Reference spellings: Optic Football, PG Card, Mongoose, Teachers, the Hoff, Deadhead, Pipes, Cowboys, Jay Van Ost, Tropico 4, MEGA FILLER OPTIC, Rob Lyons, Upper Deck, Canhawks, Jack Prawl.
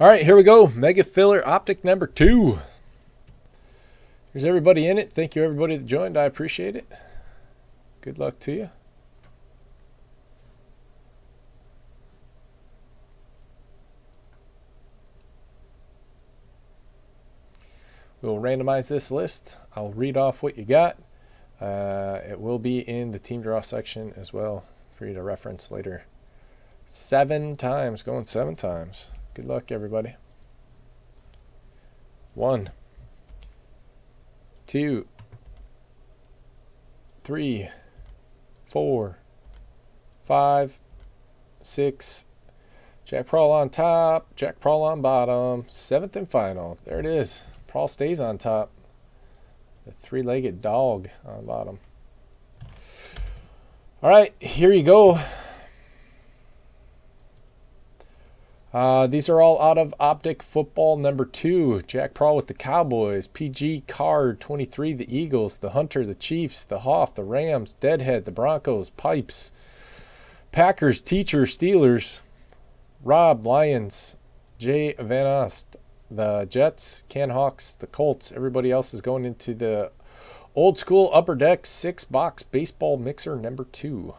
All right, here we go. Mega filler optic number 2. Here's everybody in it. Thank you, everybody that joined. I appreciate it. Good luck to you. We'll randomize this list. I'll read off what you got. It will be in the team draw section as well for you to reference later. 7 times, going 7 times. Good luck, everybody. 1, 2, 3, 4, 5, 6. Jack Prawl on top. Jack Prawl on bottom. 7th and final. There it is. Prawl stays on top. The 3-legged dog on bottom. All right, here you go. These are all out of Optic Football number 2. Jack Prawl with the Cowboys, PG Card 23, the Eagles, the Hunter, the Chiefs, the Hoff, the Rams, Deadhead, the Broncos, Pipes, Packers, Teachers, Steelers, Rob Lyons, Jay Van Ost, the Jets, Canhawks, the Colts. Everybody else is going into the old school Upper Deck 6-box baseball mixer number 2.